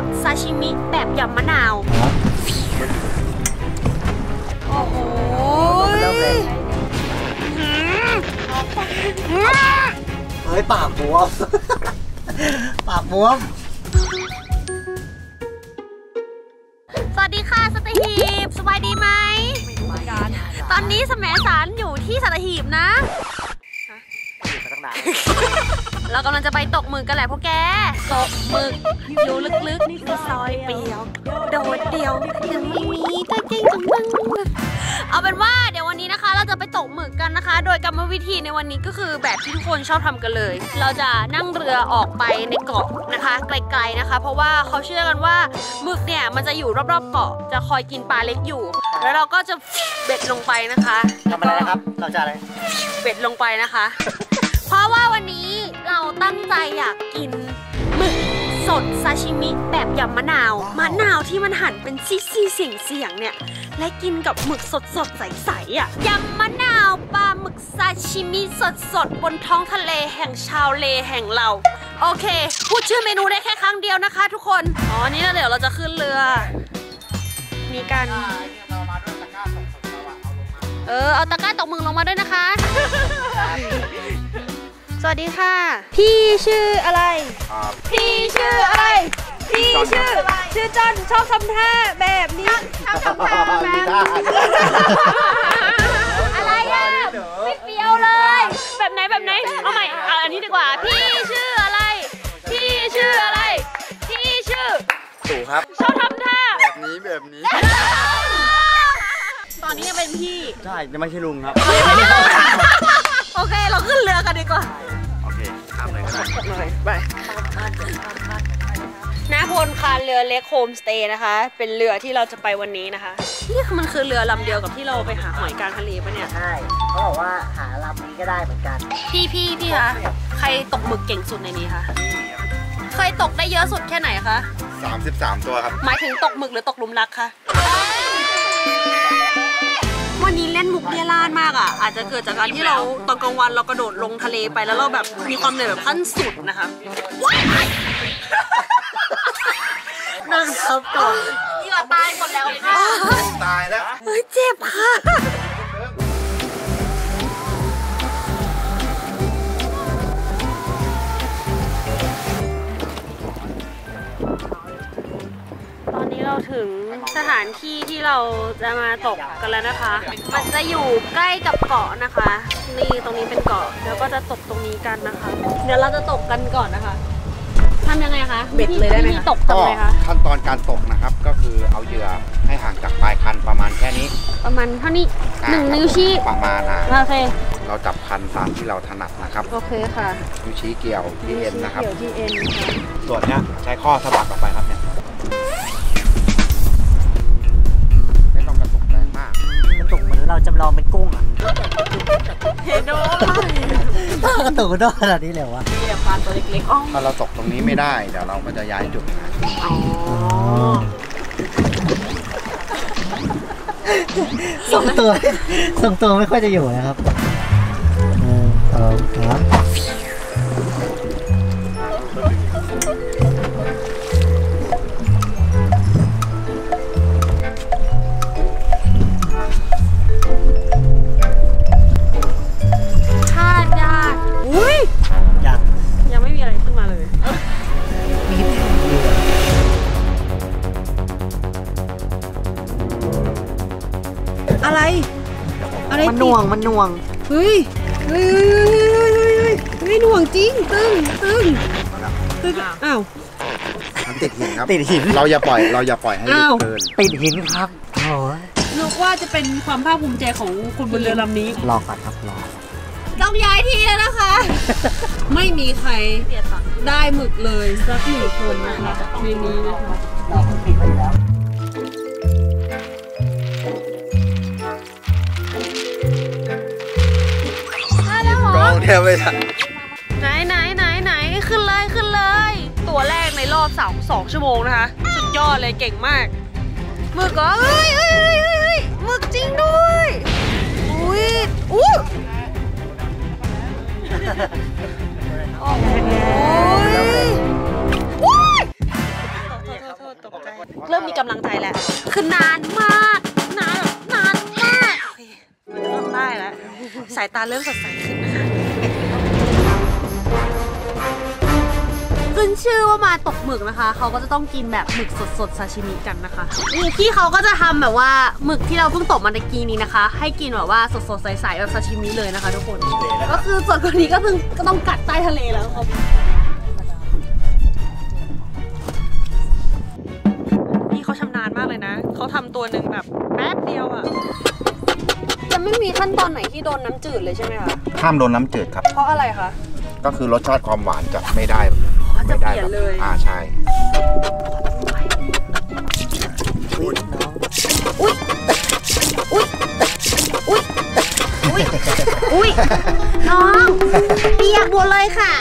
ดซาชิมิแบบยำมะนาวโอ้โหเฮ้ยปากบวมปากบวมสวัสดีค่ะสัตหีบสบายดีไหมตอนนี้แสมสารอยู่ที่สัตหีบนะเรากำลังจะไปตกหมึกกันแหละพวกแกตกหมึกอยู่ลึกๆนี่คือซอยเปียวโดดเดี่ยวอย่างนี้ใจจริงจังเอาเป็นว่าเดี๋ยววันนี้นะคะเราจะไปตกหมึกกันนะคะโดยกรรมวิธีในวันนี้ก็คือแบบที่ทุกคนชอบทำกันเลยเราจะนั่งเรือออกไปในเกาะนะคะไกลๆนะคะเพราะว่าเขาเชื่อกันว่าหมึกเนี่ยมันจะอยู่รอบๆเกาะจะคอยกินปลาเล็กอยู่แล้วเราก็จะเบ็ดลงไปนะคะทำอะไรนะครับเราจะอะไรเบ็ดลงไปนะคะเพราะว่าวันนี้เราตั้งใจอยากกินหมึกสดซาชิมิแบบยำมะนาวที่มันหั่นเป็นซี่ๆเสียงๆเนี่ยและกินกับหมึกสดๆใสๆอ่ะยำมะนาวปลาหมึกซาชิมิสดๆบนท้องทะเลแห่งชาวเลแห่งเราโอเคพูดชื่อเมนูได้แค่ครั้งเดียวนะคะทุกคนอ๋อนี่เดี๋ยวเราจะขึ้นเรือมีการเอาตะกร้าตกมึงลงมาด้วยนะคะสวัสดีค่ะพี่ชื่ออะไรพี่ชื่ออะไรพี่ชื่อจอนชอบทำท่าแบบนี้ชอบทำท่าอะไรอ่ะไม่เปรี้ยวเลยแบบไหนเอาใหม่อันนี้ดีกว่าพี่ชื่ออะไรพี่ชื่ออะไรพี่ชื่อตู่ครับชอบทำท่าแบบนี้ตอนนี้จะเป็นพี่ใช่จะไม่ใช่ลุงครับโอเคเราขึ้นเรือกันดีกว่าโอเคข้ามเลยก็ได้ไปนะพลคานเรือเล็กโฮมสเตย์นะคะเป็นเรือที่เราจะไปวันนี้นะคะนี่มันคือเรือลำเดียวกับที่เราไปหาหอยกลางทะเลปะเนี่ยใช่เขาบอกว่าหาลำนี้ก็ได้เหมือนกันพี่คะใครตกหมึกเก่งสุดในนี้คะเคยตกได้เยอะสุดแค่ไหนคะ33ตัวครับหมายถึงตกหมึกหรือตกหลุมรักคะวันนี้เล่นมุกเรียล่านมากอ่ะอาจจะเกิดจากการที่เราตอนกลางวันเรากระโดดลงทะเลไปแล้วเราแบบมีความเหนื่อยแบบขั้นสุดนะคะนั่งทับต่อเหยื่อตายหมดแล้วค่ะตายแล้วเจ็บค่ะตอนนี้เราถึงสถานที่ที่เราจะมาตกกันแล้วนะคะมันจะอยู่ใกล้กับเกาะนะคะนี่ตรงนี้เป็นเกาะแล้วก็จะตกตรงนี้กันนะคะเดี๋ยวเราจะตกกันก่อนนะคะทำยังไงคะเบ็ดเลยได้ไหมคะตกกันเลยค่ะขั้นตอนการตกนะครับก็คือเอาเหยื่อให้ห่างจากปลายคันประมาณแค่นี้ประมาณเท่านี้1นิ้วชี้ประมาณนะโอเคเราจับคันตามที่เราถนัดนะครับโอเคค่ะนิ้วชี้เกี่ยวที่เอ็นนะครับส่วนเนี้ยใช้ข้อสะบัดออกไปครับเนี่ยไม่ต้องกระตุกแรงมากกระตุกเหมือนเราจำลองเป็นกุ้งอะเฮโดกระตุกโดขนาดนี้เลยวะปลาตัวเล็กๆถ้าเราตกตรงนี้ไม่ได้เดี๋ยวเราก็จะย้ายจุดนะอ๋อส่งตัวไม่ค่อยจะอยู่นะครับ1 2 3มันหน่วงเฮ้ยหน่วงจริงตึ้งอ้าวติดหินครับเราอย่าปล่อยให้ลึกเกินติดหินครับโอ้ยนึกว่าจะเป็นความภาคภูมิใจของคนบนเรือลำนี้รอก่อนครับรอต้องย้ายที่แล้วนะคะไม่มีใครได้หมึกเลยสักหนึ่งคนนะคะในนี้นะคะเราติดไปแล้วเดี๋ยวไปไหนขึ้นเลยตัวแรกในรอบ2ชั่วโมงนะคะสุดยอดเลยเก่งมากหมึกก็เฮ้ยหมึกจริงด้วยอุ้ยโอ้ย มีกำลังใจแหละคือนานมากนานมากมันเริ่มได้แล้วสายตาเริ่มสดใสขึ้นนะคะขึ้นชื่อว่ามาตกหมึกนะคะเขาก็จะต้องกินแบบหมึกสดๆซาชิมิกันนะคะพี่เขาก็จะทำแบบว่าหมึกที่เราเพิ่งตกมาตะกี้นี้นะคะให้กินแบบว่าสดๆใสๆแบบซาชิมิเลยนะคะทุกคนก็คือส่วนคนนี้ก็เพิ่งก็ต้องกัดใต้ทะเลแล้วครับพี่เขาชำนาญมากเลยนะเขาทำตัวหนึ่งแบบแป๊บเดียวอะจะไม่มีขั้นตอนไหนที่โดนน้ำจืดเลยใช่ไหมคะห้ามโดนน้ำจืดครับเพราะอะไรคะก็คือรสชาติความหวานจัดไม่ได้จะเปลี่ยนเลยใช่อุ้ยน้องเปียกหมดเลยค่ะ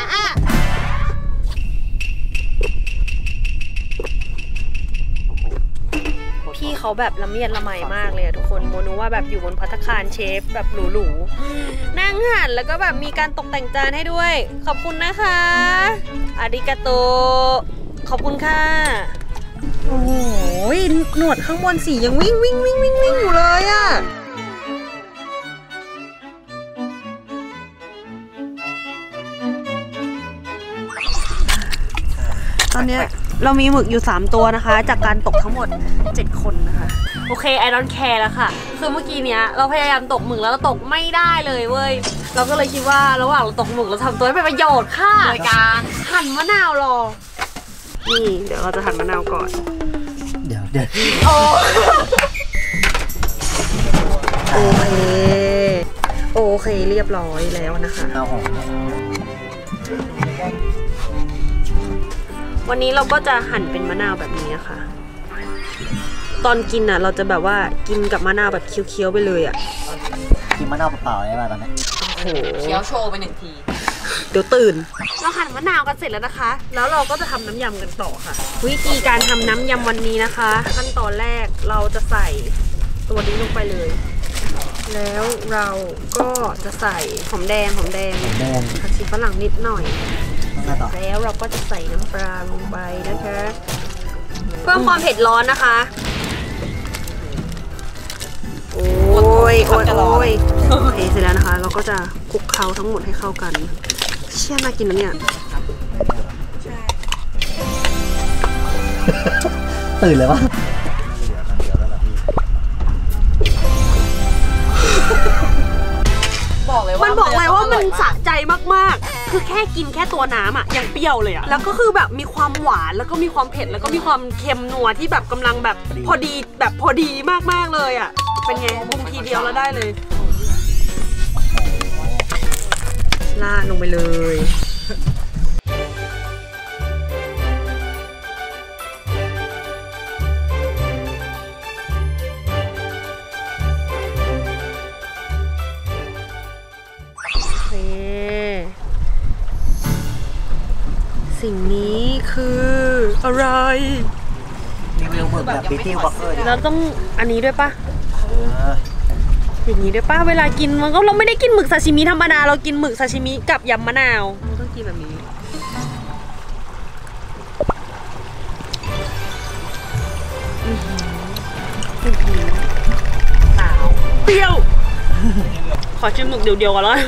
พี่เขาแบบละเมียดละไมมากเลยทุกคนโมนูว่าแบบอยู่บนภัตตาคารเชฟแบบหรูๆนั่งหันแล้วก็แบบมีการตกแต่งจานให้ด้วยขอบคุณนะคะอาริกาโตขอบคุณค่ะโอ้โหหนวดข้างบนสียังวิ่งอยู่เลยอะตอนนี้เรามีหมึกอยู่3ตัวนะคะจากการตกทั้งหมด7คนนะคะโอเคไอดอนแคร์แล้วค่ะคือเมื่อกี้เนี้ยเราพยายามตกหมึกแล้วเราตกไม่ได้เลยเว้ยเราก็เลยคิดว่าระหว่างเราตกหมึกเราทำตัวให้เป็นประโยชน์ค่ะโดยการหั่นมะนาวรอนี่เดี๋ยวเราจะหั่นมะนาวก่อนเดี๋ยวโอเคเรียบร้อยแล้วนะคะวันนี้เราก็จะหั่นเป็นมะนาวแบบนี้นะคะตอนกินอ่ะเราจะแบบว่ากินกับมะนาวแบบเคี้ยวๆไปเลยอ่ะกินมะนาวเปล่าๆได้ป่ะตอนนี้โอ้โหเคี้ยวโชว์ไป1ทีเดี๋ยวตื่นเราหั่นมะนาวกันเสร็จแล้วนะคะแล้วเราก็จะทำน้ำยำกันต่อค่ะวิธีการทำน้ำยำวันนี้นะคะขั้นตอนแรกเราจะใส่ตัวนี้ลงไปเลยแล้วเราก็จะใส่หอมแดงผักชีฝรั่งนิดหน่อยแล้วเราก็จะใส่น้ำปลาลงไปนะคะเพิ่มความเผ็ดร้อนนะคะโอ้ยเสร็จแล้วนะคะเราก็จะคลุกเคล้าทั้งหมดให้เข้ากันเชี่ยน่ากินนะเนี่ยตื่นเลยวะมันบอกเลยว่ามันสะใจมากๆคือแค่กินแค่ตัวน้ำอ่ะยังเปรี้ยวเลยอ่ะแล้วก็คือแบบมีความหวานแล้วก็มีความเผ็ดแล้วก็มีความเค็มนัวที่แบบกำลังแบบพอดีมากๆเลยอ่ะเป็นไงบุ้มทีเดียวแล้วได้เลยลาดลงไปเลยสิ่งนี้คืออะไรรีวิวหมึกแบบบิวตี้บล็อกเกอร์แล้วต้องอันนี้ด้วยปะอย่างนี้ด้วยปะเวลากินมันก็เราไม่ได้กินหมึกซาชิมิธรรมดาเรากินหมึกซาชิมิกับยำมะนาวมันต้องกินแบบนี้เปรี้ยวขอชิมหมึกเดียวๆก่อนเลย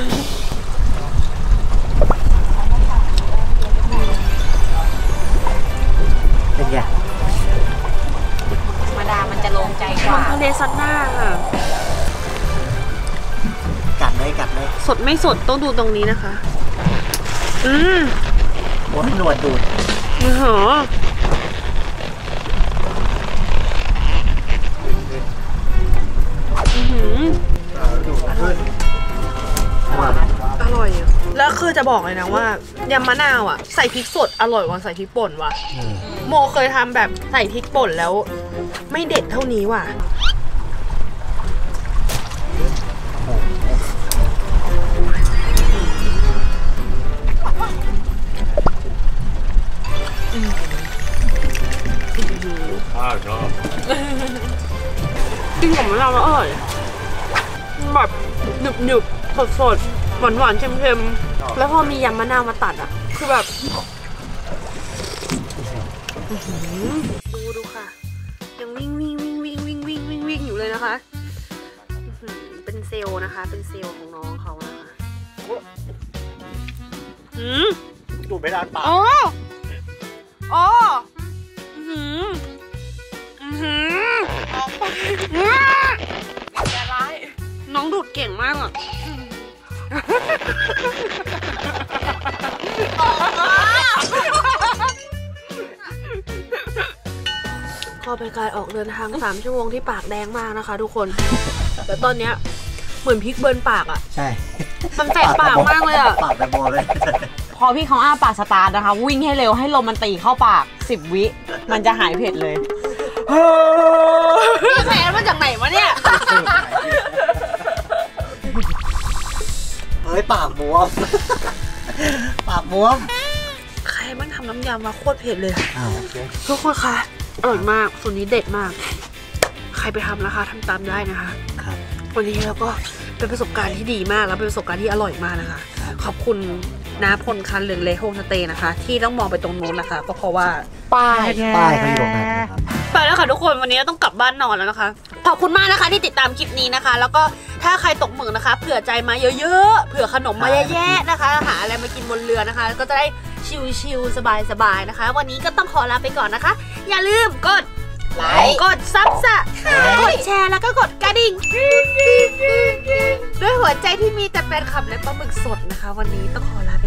ธรรมดามันจะโล่งใจกว่าทะเลซันน่าค่ะกัดเลยสดไม่สดต้องดูตรงนี้นะคะโอ้ยหนวดดูดเหรออร่อยแล้วคือจะบอกเลยนะว่ายำมะนาวอ่ะใส่พริกสดอร่อยกว่าใส่พริกป่นว่ะโมเคยทำแบบใส่พริกป่นแล้วไม่เด็ดเท่านี้ว่ะกินของมะนาวแล้วอร่อยแบบหนึบๆสดๆหวานๆเค็มๆแล้วพอมียำมะนาวมาตัดอ่ะคือแบบดูค่ะ ยังวิ่งอยู่เลยนะคะเป็นเซลล์นะคะเป็นเซลล์ของน้องเขานะคะดูไม่ได้ตาอ๋อน้องดูดเก่งมากอ่ะก็เป็นการออกเดินทาง3ชั่วโมงที่ปากแดงมากนะคะทุกคนแต่ตอนเนี้ยเหมือนพริกเบิร์นปากอ่ะใช่มันแสบปากมากเลยอ่ะปากแบบบอเลยพอพี่เขาอ้าปากสตาร์ทนะคะวิ่งให้เร็วให้ลมมันตีเข้าปาก10วิมันจะหายเผ็ดเลยนี่แผลมาจากไหนวะเนี่ยเฮ้ยปากบวมปากบวมใครมันทำน้ำยำมาโคตรเผ็ดเลยทุกคนคะอร่อยมากสูตรนี้เด็ดมากใครไปทำนะคะทำตามได้นะคะวันนี้เราก็เป็นประสบการณ์ที่ดีมากแล้วเป็นประสบการณ์ที่อร่อยมากนะคะขอบคุณน้าพลคันเรืองเลโฮมสเตย์นะคะที่ต้องมองไปตรงนู้นนะคะก็เพราะว่าป้ายเขาอยู่ตรงนั้นนะครับไปแล้วค่ะทุกคนวันนี้ต้องกลับบ้านนอนแล้วนะคะขอบคุณมากนะคะที่ติดตามคลิปนี้นะคะแล้วก็ถ้าใครตกหมึกนะคะเผื่อใจมาเยอะๆเผื่อขนมมาแย่ๆนะคะหาอะไรมากินบนเรือนะคะก็จะได้ชิลๆสบายๆนะคะวันนี้ก็ต้องขอลาไปก่อนนะคะอย่าลืมกดไลค์กดซับสไครบ์กดแชร์แล้วก็กดกระดิ่งด้วยหัวใจที่มีแต่แฟนคลับและปลาหมึกสดนะคะวันนี้ต้องขอลาไป